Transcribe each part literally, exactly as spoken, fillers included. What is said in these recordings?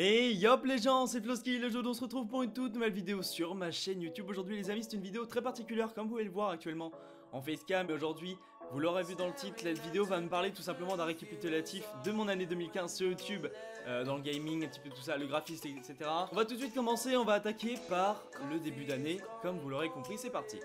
Et yop les gens, c'est FloSkill, le jeu dont on se retrouve pour une toute nouvelle vidéo sur ma chaîne YouTube. Aujourd'hui les amis, c'est une vidéo très particulière comme vous pouvez le voir actuellement en facecam. Et aujourd'hui, vous l'aurez vu dans le titre, la vidéo va me parler tout simplement d'un récapitulatif de mon année deux mille quinze sur YouTube, euh, dans le gaming, un petit peu tout ça, le graphisme, et cetera. On va tout de suite commencer, on va attaquer par le début d'année, comme vous l'aurez compris, c'est parti.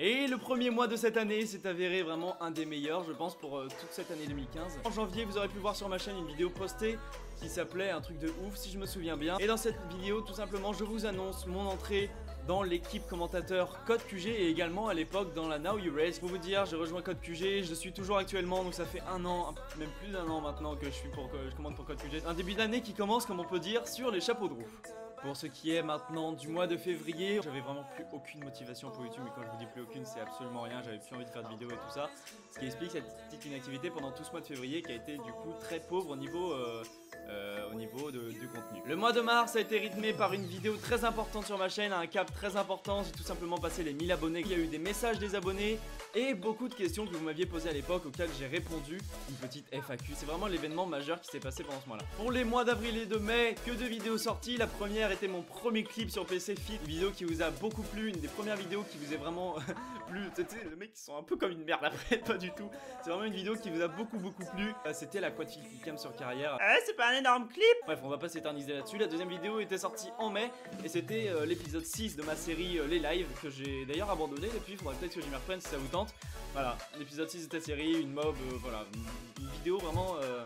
Et le premier mois de cette année s'est avéré vraiment un des meilleurs, je pense, pour euh, toute cette année deux mille quinze. En janvier, vous aurez pu voir sur ma chaîne une vidéo postée qui s'appelait un truc de ouf, si je me souviens bien. Et dans cette vidéo, tout simplement, je vous annonce mon entrée dans l'équipe commentateur CodeQG et également à l'époque dans la Now You Race. Pour vous dire, j'ai rejoint CodeQG, je suis toujours actuellement, donc ça fait un an, même plus d'un an maintenant que je suis pour, que je commande pour CodeQG. Un début d'année qui commence, comme on peut dire, sur les chapeaux de roue. Pour ce qui est maintenant du mois de février, j'avais vraiment plus aucune motivation pour YouTube, mais quand je vous dis plus aucune, c'est absolument rien, j'avais plus envie de faire de vidéos et tout ça. Ce qui explique cette petite inactivité pendant tout ce mois de février qui a été du coup très pauvre au niveau, euh, euh, au niveau de, du contenu. Le mois de mars a été rythmé par une vidéo très importante sur ma chaîne, un cap très important, j'ai tout simplement passé les mille abonnés. Il y a eu des messages des abonnés et beaucoup de questions que vous m'aviez posées à l'époque auxquelles j'ai répondu, une petite F A Q. C'est vraiment l'événement majeur qui s'est passé pendant ce mois-là. Pour les mois d'avril et de mai, que deux vidéos sorties, la première était mon premier clip sur P C Fit, une vidéo qui vous a beaucoup plu, une des premières vidéos qui vous est vraiment plu. C'était les mecs qui sont un peu comme une merde après, pas du tout. C'est vraiment une vidéo qui vous a beaucoup beaucoup plu. C'était la quad cam sur carrière. Euh, c'est pas un énorme clip. Bref, on va pas s'éterniser là-dessus. La deuxième vidéo était sortie en mai et c'était euh, l'épisode six de ma série euh, Les Lives que j'ai d'ailleurs abandonné depuis. Faudrait peut-être que je m'y reprenne si ça vous tente. Voilà, l'épisode six de ta série, une mob, euh, voilà, une, une vidéo vraiment. Euh,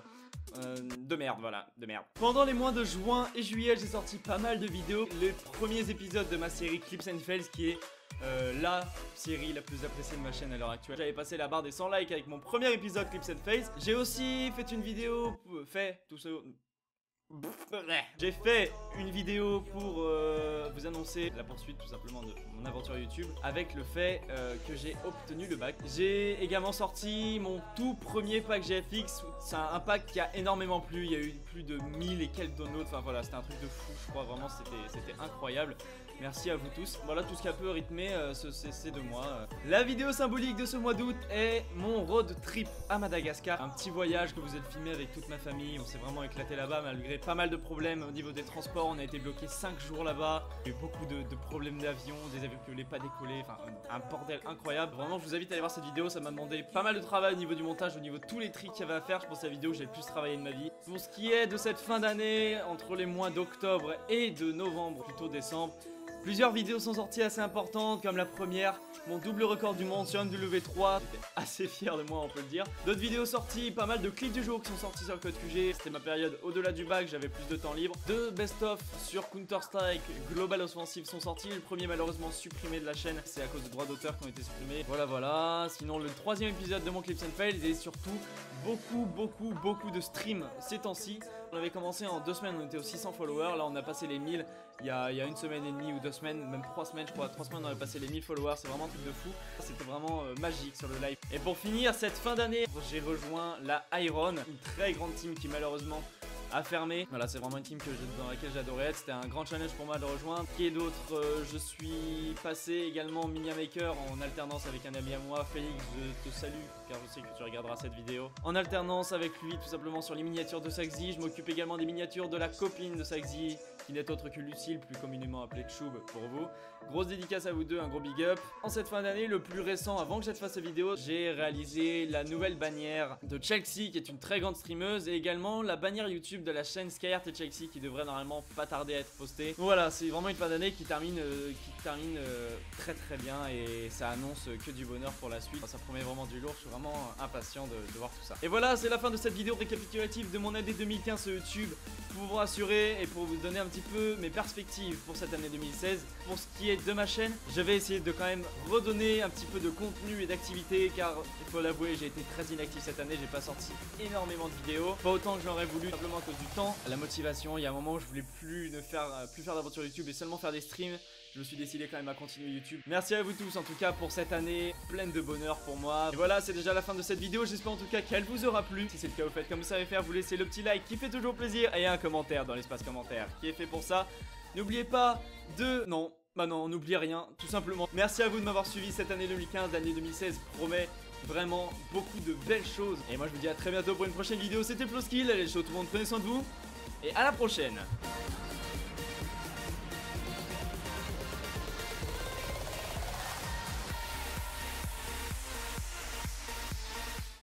Euh, de merde, voilà, de merde. Pendant les mois de juin et juillet, j'ai sorti pas mal de vidéos. Les premiers épisodes de ma série Clips and Fails, qui est euh, la série la plus appréciée de ma chaîne à l'heure actuelle. J'avais passé la barre des cent likes avec mon premier épisode Clips and Fails. J'ai aussi fait une vidéo... Fait tout ça... J'ai fait une vidéo pour euh, vous annoncer la poursuite tout simplement de mon aventure YouTube avec le fait euh, que j'ai obtenu le bac. J'ai également sorti mon tout premier pack G F X. C'est un, un pack qui a énormément plu. Il y a eu plus de mille et quelques downloads. Enfin voilà, c'était un truc de fou, je crois vraiment, c'était incroyable. Merci à vous tous. Voilà tout ce qui a peu rythmé euh, ce, ces deux mois. Euh. La vidéo symbolique de ce mois d'août est mon road trip à Madagascar. Un petit voyage que vous êtes filmé avec toute ma famille. On s'est vraiment éclaté là-bas malgré pas mal de problèmes au niveau des transports, on a été bloqué cinq jours là-bas, il y a eu beaucoup de, de problèmes d'avion, des avions qui voulaient pas décoller, enfin un, un bordel incroyable. Vraiment je vous invite à aller voir cette vidéo, ça m'a demandé pas mal de travail au niveau du montage, au niveau de tous les tricks qu'il y avait à faire, je pense que c'est la vidéo que j'ai le plus travaillé de ma vie. Pour ce qui est de cette fin d'année, entre les mois d'octobre et de novembre, plutôt décembre, plusieurs vidéos sont sorties assez importantes, comme la première, mon double record du monde sur M W trois, j'étais assez fier de moi on peut le dire. D'autres vidéos sorties, pas mal de clips du jour qui sont sortis sur CodeQG, c'était ma période au-delà du bac, j'avais plus de temps libre. Deux best-of sur Counter-Strike Global Offensive sont sortis, le premier malheureusement supprimé de la chaîne, c'est à cause de droits d'auteur qui ont été supprimés. Voilà voilà, sinon le troisième épisode de mon Clips and Fails et surtout beaucoup beaucoup beaucoup de streams ces temps-ci. On avait commencé en deux semaines, on était aux six cents followers, là on a passé les mille il y a, il y a une semaine et demie ou deux semaines, même trois semaines je crois, trois semaines on avait passé les mille followers, c'est vraiment un truc de fou, c'était vraiment euh, magique sur le live. Et pour finir cette fin d'année, j'ai rejoint la Iron, une très grande team qui malheureusement à fermer. Voilà, c'est vraiment une team que dans laquelle j'adorais être. C'était un grand challenge pour moi de rejoindre. Qui est d'autre euh, je suis passé également Mini Maker en alternance avec un ami à moi, Félix. Je te salue car je sais que tu regarderas cette vidéo. En alternance avec lui, tout simplement sur les miniatures de Saxy. Je m'occupe également des miniatures de la copine de Saxy, qui n'est autre que Lucille, plus communément appelée Choub pour vous. Grosse dédicace à vous deux, un gros big up. En cette fin d'année, le plus récent, avant que je fasse cette vidéo, j'ai réalisé la nouvelle bannière de Chelsea, qui est une très grande streameuse, et également la bannière YouTube de la chaîne Skyheart et Chelsea, qui devrait normalement pas tarder à être postée. Donc voilà, c'est vraiment une fin d'année qui termine, euh, qui termine euh, très très bien, et ça annonce que du bonheur pour la suite. Enfin, ça promet vraiment du lourd, je suis vraiment impatient de, de voir tout ça. Et voilà, c'est la fin de cette vidéo récapitulative de mon année deux mille quinze sur YouTube, pour vous rassurer et pour vous donner un petit peu mes perspectives pour cette année deux mille seize. Pour ce qui est de ma chaîne, je vais essayer de quand même redonner un petit peu de contenu et d'activité, car il faut l'avouer, j'ai été très inactif cette année, j'ai pas sorti énormément de vidéos, pas autant que j'aurais voulu, simplement à cause du temps, la motivation. Il y a un moment où je voulais plus ne faire plus faire d'aventure YouTube et seulement faire des streams. Je me suis décidé quand même à continuer YouTube. Merci à vous tous en tout cas pour cette année pleine de bonheur pour moi. Et voilà, c'est déjà la fin de cette vidéo. J'espère en tout cas qu'elle vous aura plu. Si c'est le cas, vous faites comme vous savez faire, vous laissez le petit like qui fait toujours plaisir et un commentaire dans l'espace commentaire qui est fait pour ça. N'oubliez pas de... Non, bah non, n'oubliez rien, tout simplement. Merci à vous de m'avoir suivi cette année deux mille quinze, l'année deux mille seize promet vraiment beaucoup de belles choses. Et moi je vous dis à très bientôt pour une prochaine vidéo. C'était FloSkill, allez, ciao tout le monde, prenez soin de vous et à la prochaine.